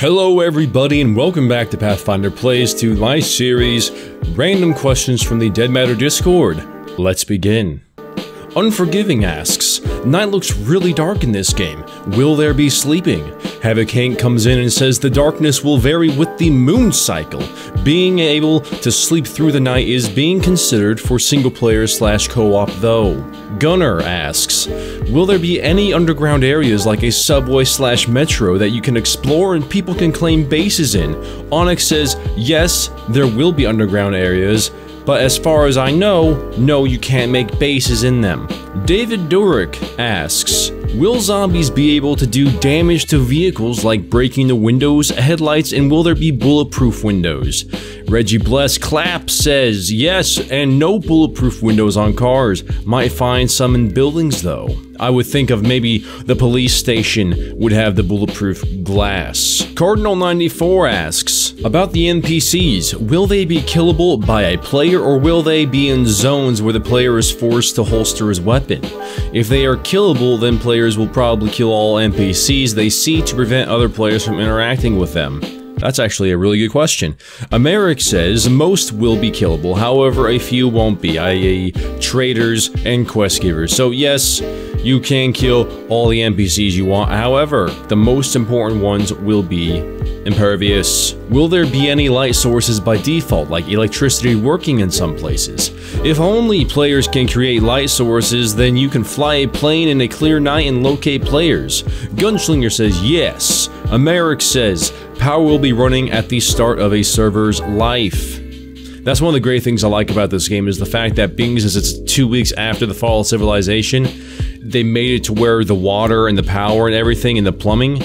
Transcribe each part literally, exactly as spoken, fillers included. Hello everybody and welcome back to Pathfinder Plays to my series, Random Questions from the Dead Matter Discord. Let's begin. Unforgiving asks, night looks really dark in this game. Will there be sleeping? Havocane comes in and says the darkness will vary with the moon cycle. Being able to sleep through the night is being considered for single player slash co-op though. Gunner asks, will there be any underground areas like a subway slash metro that you can explore and people can claim bases in? Onyx says, yes, there will be underground areas, but as far as I know, no, you can't make bases in them. David Durick asks, will zombies be able to do damage to vehicles like breaking the windows, headlights, and will there be bulletproof windows? Reggie Bless Clap says yes, and no bulletproof windows on cars. Might find some in buildings though. I would think of maybe the police station would have the bulletproof glass. Cardinal ninety-four asks, about the N P Cs, will they be killable by a player or will they be in zones where the player is forced to holster his weapon? If they are killable, then players will probably kill all N P Cs they see to prevent other players from interacting with them. That's actually a really good question. Americ says most will be killable, however a few won't be, i e traitors and quest givers. So yes, you can kill all the N P Cs you want, however, the most important ones will be impervious. Will there be any light sources by default, like electricity working in some places? If only players can create light sources, then you can fly a plane in a clear night and locate players. Gunslinger says yes. Americ says power will be running at the start of a server's life. That's one of the great things I like about this game is the fact that being as it's two weeks after the fall of civilization, they made it to where the water and the power and everything and the plumbing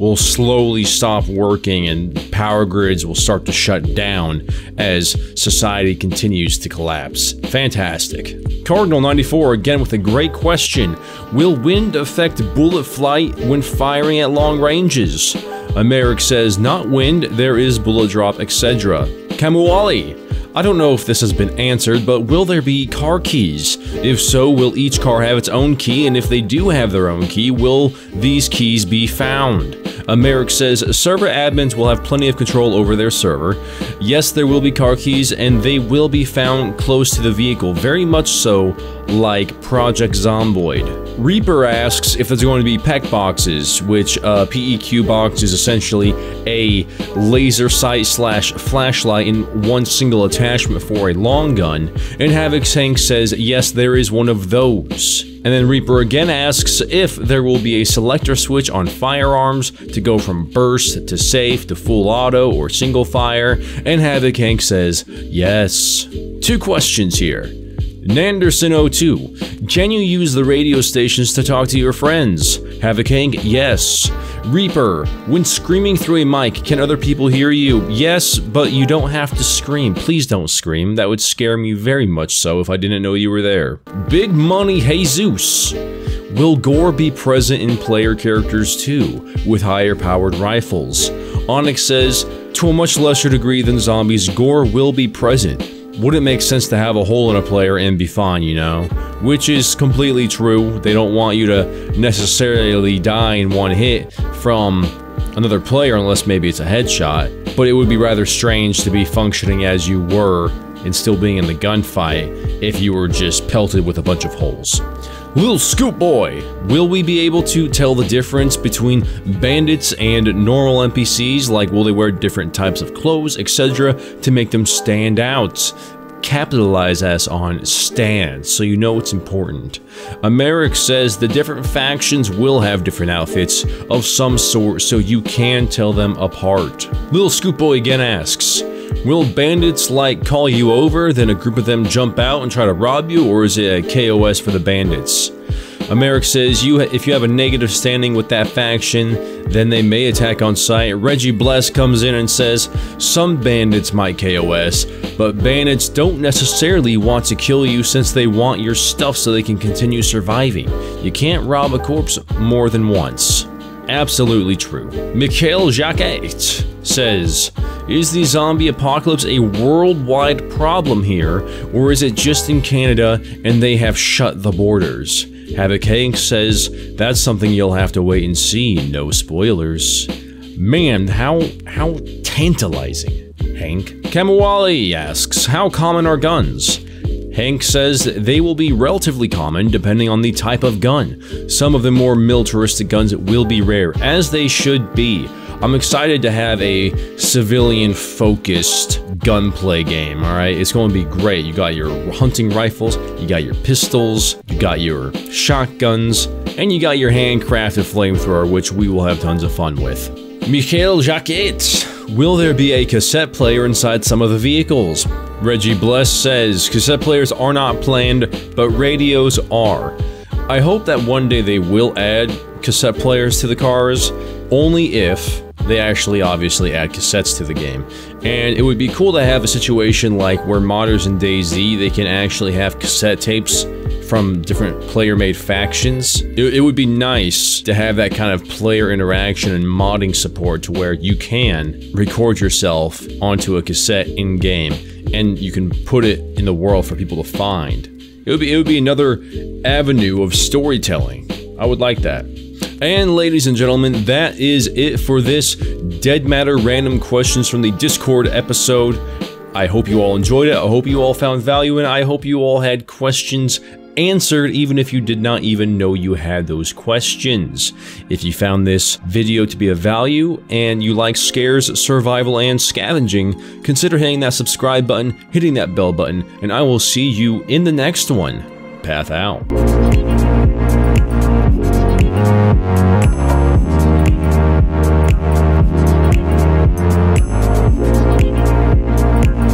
will slowly stop working and power grids will start to shut down as society continues to collapse. Fantastic. Cardinal ninety-four again with a great question. Will wind affect bullet flight when firing at long ranges? Americ says, not wind, there is bullet drop, et cetera. Kamuali, I don't know if this has been answered, but will there be car keys? If so, will each car have its own key, and if they do have their own key, will these keys be found? Americ says, server admins will have plenty of control over their server. Yes, there will be car keys, and they will be found close to the vehicle, very much so like Project Zomboid. Reaper asks if there's going to be P E Q boxes, which uh, P E Q box is essentially a laser sight slash flashlight in one single attachment for a long gun, and Havocane says yes, there is one of those. And then Reaper again asks if there will be a selector switch on firearms to go from burst to safe to full auto or single fire, and Havocane says yes. Two questions here. Nanderson oh two, can you use the radio stations to talk to your friends? Havocane, yes. Reaper, when screaming through a mic, can other people hear you? Yes, but you don't have to scream. Please don't scream. That would scare me very much so if I didn't know you were there. Big Money Jesus, will gore be present in player characters too, with higher powered rifles? Onyx says, to a much lesser degree than zombies, gore will be present. Would it make sense to have a hole in a player and be fine, you know? Which is completely true. They don't want you to necessarily die in one hit from another player unless maybe it's a headshot, but it would be rather strange to be functioning as you were and still being in the gunfight if you were just pelted with a bunch of holes. Little Scoop Boy, will we be able to tell the difference between bandits and normal N P Cs? Like, will they wear different types of clothes, et cetera, to make them stand out? Capitalize us on stand, so you know it's important. Americ says the different factions will have different outfits of some sort, so you can tell them apart. Little Scoop Boy again asks, will bandits like call you over, then a group of them jump out and try to rob you, or is it a K O S for the bandits? Americ says you, if you have a negative standing with that faction, then they may attack on sight. Reggie Bless comes in and says some bandits might K O S, but bandits don't necessarily want to kill you since they want your stuff so they can continue surviving. You can't rob a corpse more than once. Absolutely true. Mikhail Jacquet says, is the zombie apocalypse a worldwide problem here, or is it just in Canada and they have shut the borders? Havocane says, that's something you'll have to wait and see, no spoilers. Man, how, how tantalizing. Hank. Kamawali asks, how common are guns? Hank says they will be relatively common depending on the type of gun. Some of the more militaristic guns will be rare, as they should be. I'm excited to have a civilian-focused gunplay game, alright? It's going to be great. You got your hunting rifles, you got your pistols, you got your shotguns, and you got your handcrafted flamethrower, which we will have tons of fun with. Michael Jacquet, will there be a cassette player inside some of the vehicles? Reggie Bless says, cassette players are not planned, but radios are. I hope that one day they will add cassette players to the cars, only if they actually obviously add cassettes to the game. And it would be cool to have a situation like where modders in DayZ, they can actually have cassette tapes from different player-made factions. It, it would be nice to have that kind of player interaction and modding support to where you can record yourself onto a cassette in-game, and you can put it in the world for people to find. It would be, it would be another avenue of storytelling. I would like that. And ladies and gentlemen, that is it for this Dead Matter Random Questions from the Discord episode. I hope you all enjoyed it, I hope you all found value, and I hope you all had questions answered even if you did not even know you had those questions. If you found this video to be of value and you like scares, survival, and scavenging, consider hitting that subscribe button, hitting that bell button, and I will see you in the next one. Path out.